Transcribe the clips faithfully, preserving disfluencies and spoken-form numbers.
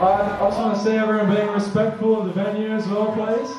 I just want to see everyone being respectful of the venue as well, please.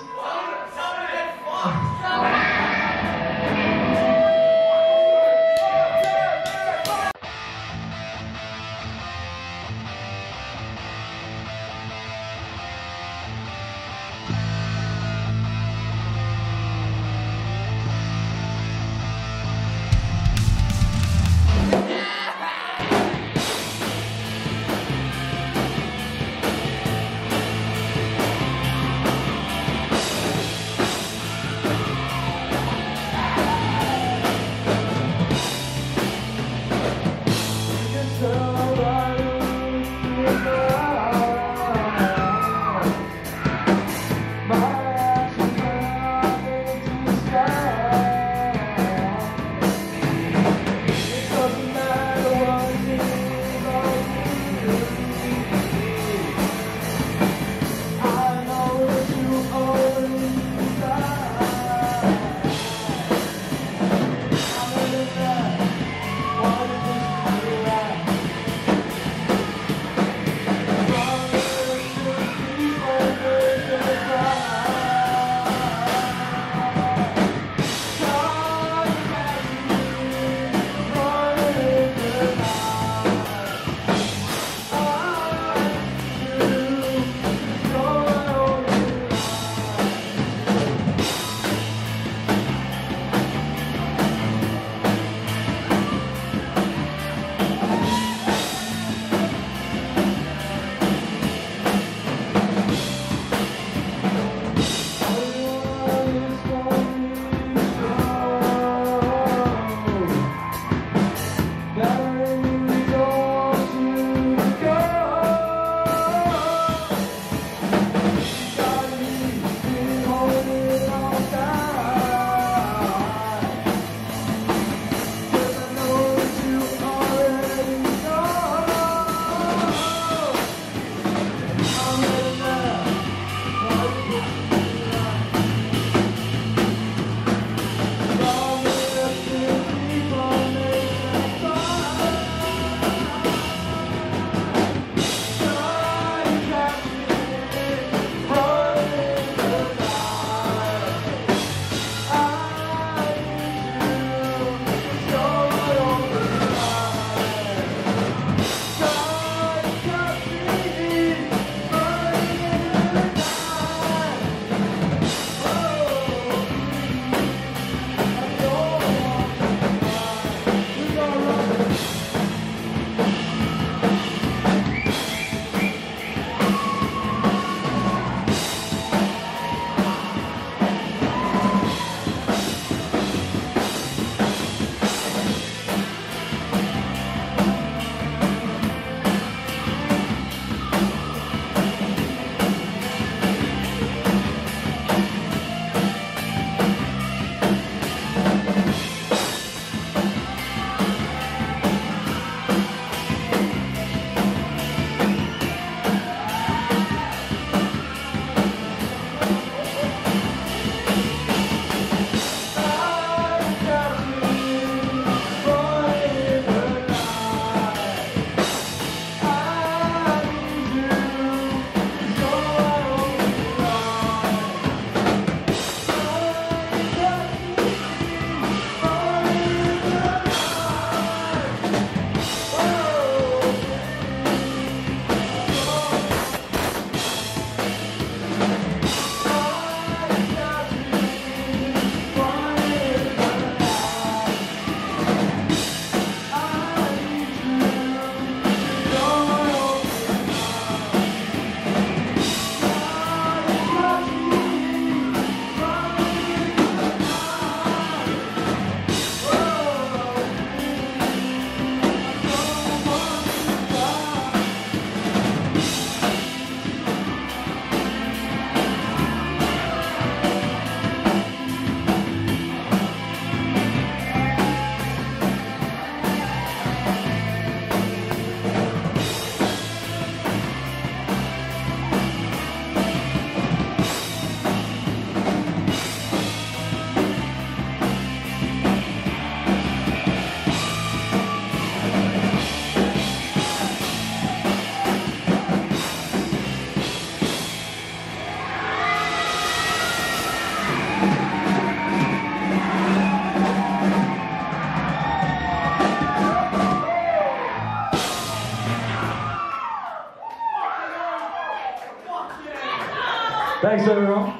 Thanks everyone.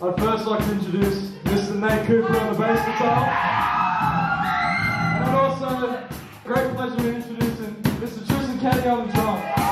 I'd first like to introduce Mister Nate Cooper on the bass guitar. And also, great pleasure in introducing Mister Tristan Kenny on the drums.